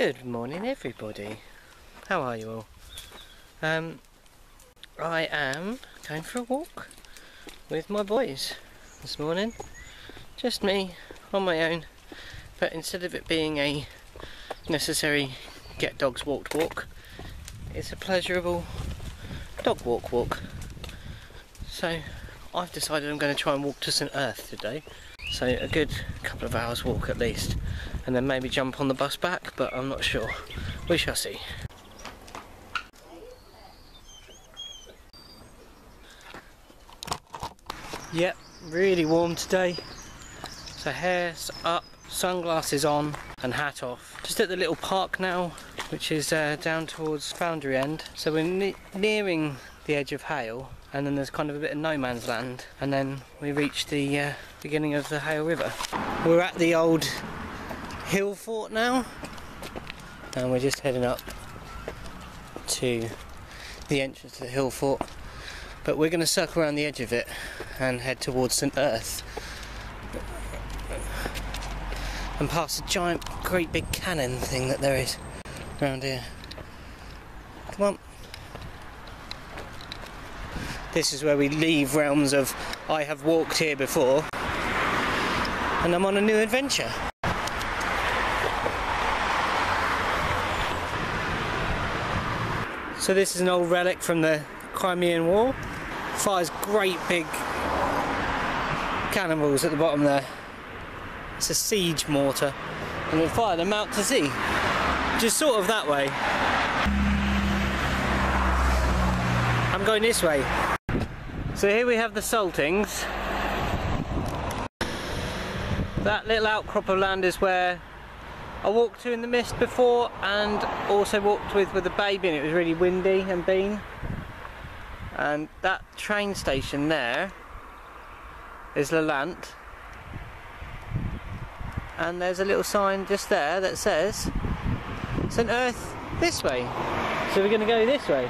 Good morning everybody, how are you all? I am going for a walk with my boys this morning, just me on my own, but instead of it being a necessary get dogs walked walk, it's a pleasurable dog walk. So I've decided I'm going to try and walk to St Erth today, so a good couple of hours walk at least, and then maybe jump on the bus back, but I'm not sure. We shall see. Yep, really warm today. So hair's up, sunglasses on and hat off. Just at the little park now, which is down towards Foundry End. So we're nearing the edge of Hayle, and then there's kind of a bit of no man's land, and then we reach the beginning of the Hayle River. We're at the old hill fort now, and we're just heading up to the entrance to the hill fort, but we're going to circle around the edge of it and head towards St Erth and past a giant great big cannon thing that there is around here. Come on. This is where we leave realms of I have walked here before and I'm on a new adventure. So this is an old relic from the Crimean War. Fires great big cannonballs at the bottom there. It's a siege mortar, and we fired them out to sea, just sort of that way. I'm going this way. So here we have the saltings. That little outcrop of land is where I walked to in the mist before, and also walked with a baby, and it was really windy and bean. And that train station there is Lelant, and there's a little sign just there that says St Erth this way. So we're going to go this way.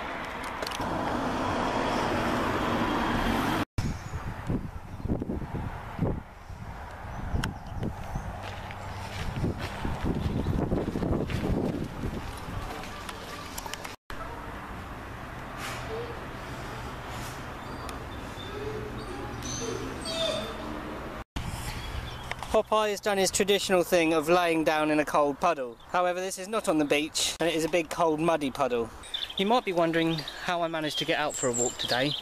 Popeye has done his traditional thing of laying down in a cold puddle. However, this is not on the beach, and it is a big cold muddy puddle. You might be wondering how I managed to get out for a walk today,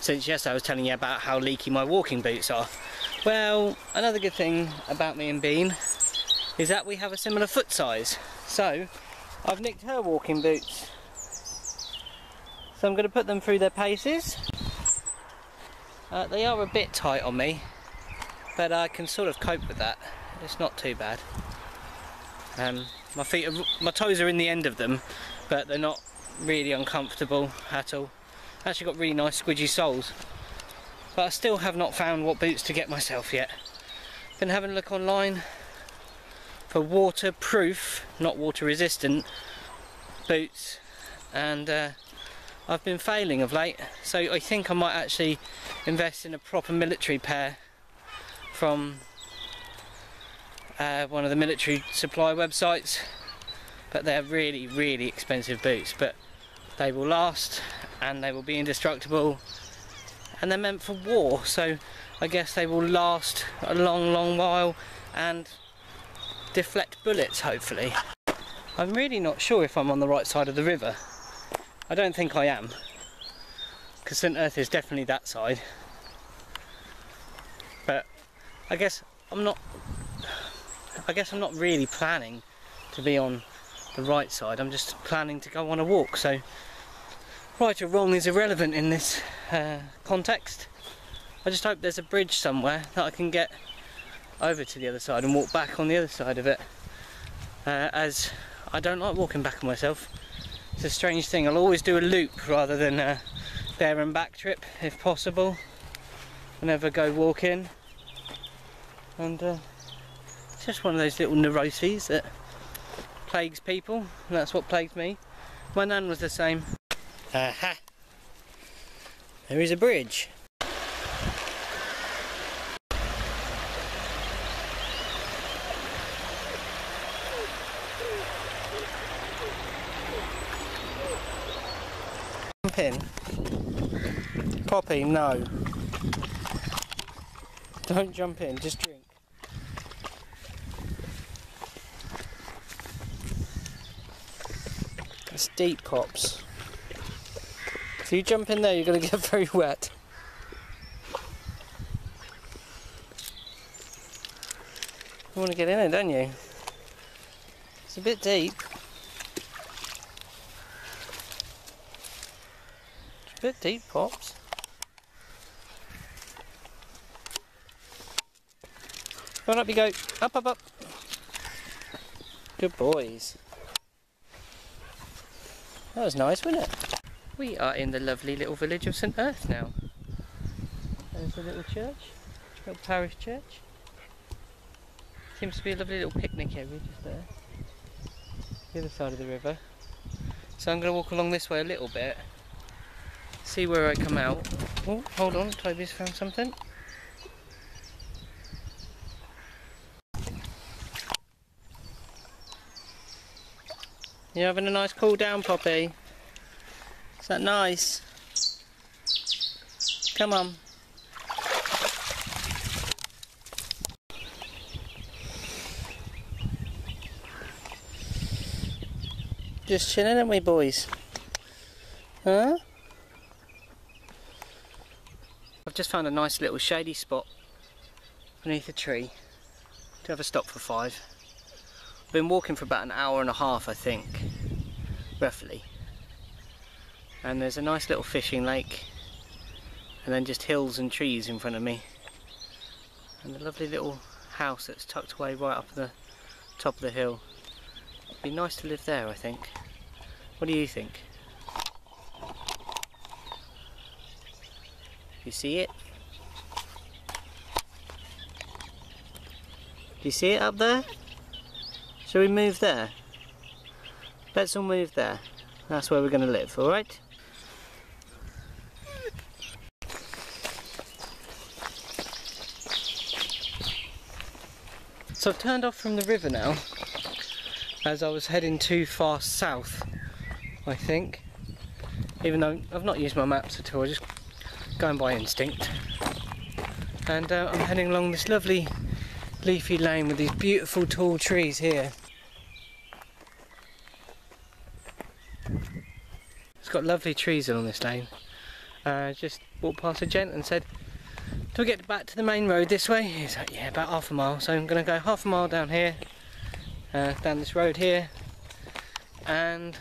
since yesterday I was telling you about how leaky my walking boots are. Well, another good thing about me and Bean is that we have a similar foot size. So I've nicked her walking boots. So I'm going to put them through their paces. They are a bit tight on me, but I can sort of cope with that. It's not too bad. My toes are in the end of them, but they're not really uncomfortable at all. Actually got really nice squidgy soles, but I still have not found what boots to get myself yet. Been having a look online for waterproof, not water resistant boots, and I've been failing of late, so I think I might actually invest in a proper military pair from one of the military supply websites, but they're really, really expensive boots, but they will last and they will be indestructible, and they're meant for war, so I guess they will last a long, long while and deflect bullets, hopefully. I'm really not sure if I'm on the right side of the river. I don't think I am, because St Erth is definitely that side. I guess I'm not really planning to be on the right side. I'm just planning to go on a walk, so right or wrong is irrelevant in this context. I just hope there's a bridge somewhere that I can get over to the other side and walk back on the other side of it, as I don't like walking back on myself. It's a strange thing. I'll always do a loop rather than a there and back trip if possible. I never go walk in. And it's just one of those little neuroses that plagues people, and that's what plagued me. My nan was the same. Aha! There is a bridge. again. Poppy, no. Don't jump in, just drink. It's deep, Pops. If you jump in there, you're going to get very wet. You want to get in it, don't you? It's a bit deep. It's a bit deep, Pops. Come on, up you go. Up, up, up. Good boys. That was nice, wasn't it? We are in the lovely little village of St Erth now. There's a little church, little parish church. Seems to be a lovely little picnic area just there. The other side of the river. So I'm going to walk along this way a little bit. See where I come out. Oh, hold on, Toby's found something. You having a nice cool down, Poppy? Is that nice? Come on. Just chilling, aren't we, boys? Huh? I've just found a nice little shady spot beneath a tree to have a stop for 5. I've been walking for about an hour and a half, I think, roughly. And there's a nice little fishing lake, and then just hills and trees in front of me, and a lovely little house that's tucked away right up the top of the hill. It'd be nice to live there, I think. What do you think? You see it? Do you see it up there? Shall we move there? Bets will move there. That's where we're going to live, alright? So I've turned off from the river now, as I was heading too far south, I think. Even though I've not used my maps at all, I'm just going by instinct. And I'm heading along this lovely leafy lane with these beautiful tall trees here. It's got lovely trees along this lane. Just walked past a gent and said, do we get back to the main road this way? He's like, yeah, about half a mile. So I'm going to go half a mile down here, down this road here, and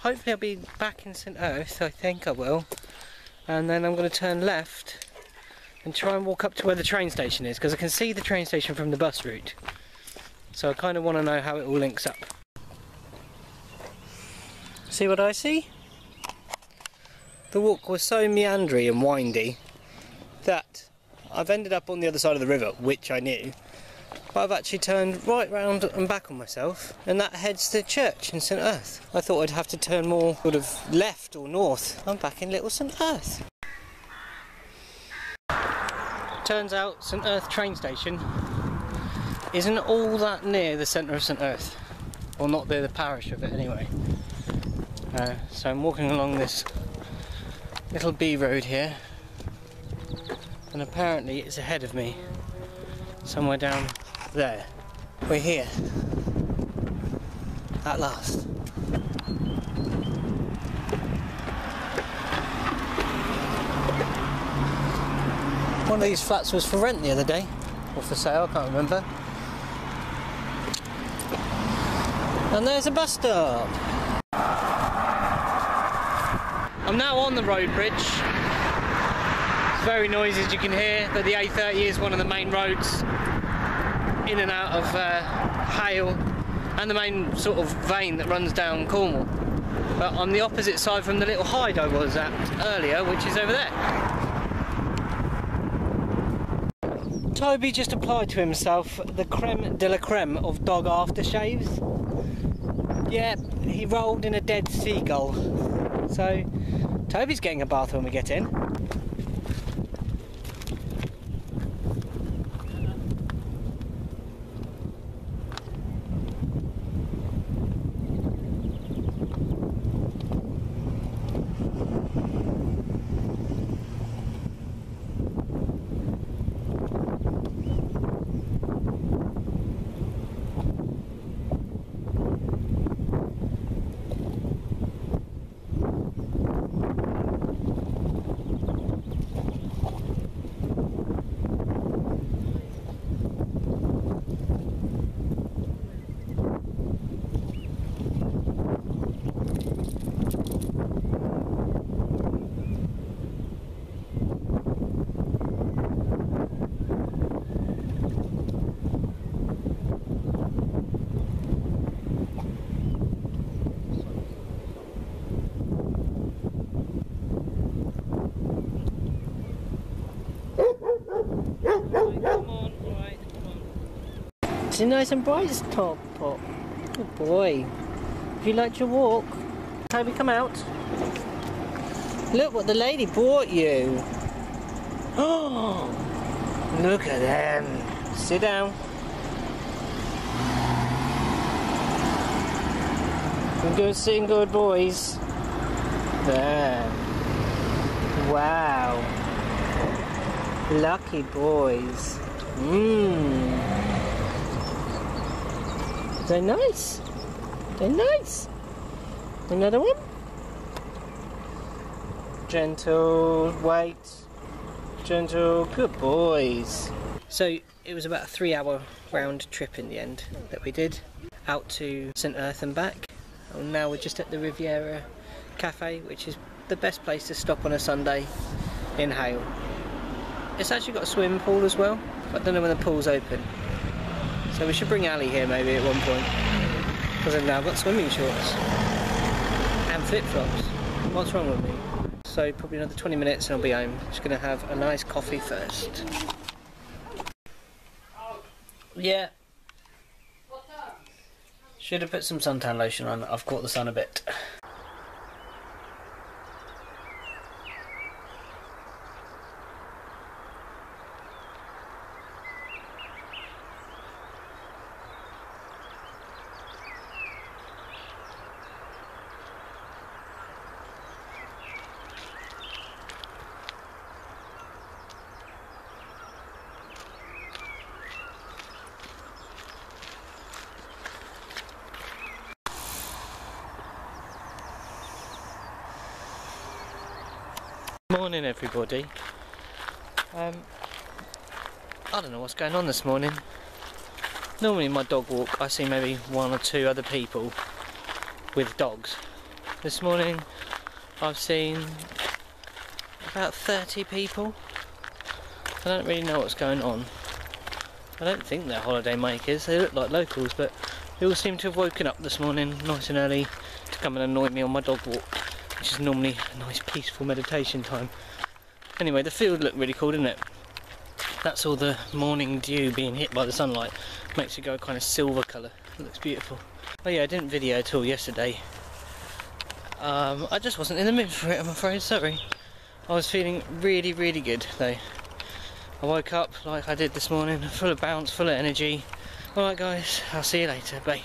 hopefully I'll be back in St Erth. I think I will. And then I'm going to turn left and try and walk up to where the train station is, because I can see the train station from the bus route. So I kind of want to know how it all links up. See what I see? The walk was so meandry and windy that I've ended up on the other side of the river, which I knew, but I've actually turned right round and back on myself, and that heads to the church in St Erth. I thought I'd have to turn more sort of left or north. I'm back in little St Erth. Turns out St Erth train station isn't all that near the centre of St Erth, or not near the parish of it anyway. So I'm walking along this little B road here, and apparently it's ahead of me, somewhere down there. We're here, at last. One of these flats was for rent the other day, or for sale, I can't remember. And there's a bus stop. I'm now on the road bridge. It's very noisy, as you can hear, but the A30 is one of the main roads in and out of Hayle, and the main sort of vein that runs down Cornwall. But on the opposite side from the little hide I was at earlier, which is over there. Toby just applied to himself the creme de la creme of dog aftershaves. Yeah, he rolled in a dead seagull. So, Toby's getting a bath when we get in. It's a nice and bright top pot. Good boy. If you like to walk, can we come out? Look what the lady brought you. Oh, look at them. Sit down. Good sitting, good boys. There. Wow. Lucky boys. They're nice. They're nice. Another one. Gentle, wait. Gentle, good boys. So it was about a 3-hour round trip in the end that we did out to St Erth and back. And now we're just at the Riviera Cafe, which is the best place to stop on a Sunday in Hayle. It's actually got a swimming pool as well, but I don't know when the pool's open. So we should bring Ali here maybe at one point, because I've now got swimming shorts and flip-flops. What's wrong with me? So probably another 20 minutes and I'll be home. Just going to have a nice coffee first. Yeah. Should have put some suntan lotion on. I've caught the sun a bit. Morning everybody. I don't know what's going on this morning. Normally in my dog walk I see maybe one or two other people with dogs. This morning I've seen about 30 people. I don't really know what's going on. I don't think they're holiday makers. They look like locals, but they all seem to have woken up this morning nice and early to come and annoy me on my dog walk, which is normally a nice peaceful meditation time. Anyway, the field looked really cool, didn't it? That's all the morning dew being hit by the sunlight. Makes it go kind of silver colour. It looks beautiful. Oh yeah, I didn't video at all yesterday. I just wasn't in the mood for it, I'm afraid, sorry. I was feeling really, really good though. I woke up like I did this morning, full of bounce, full of energy. Alright guys, I'll see you later, bye.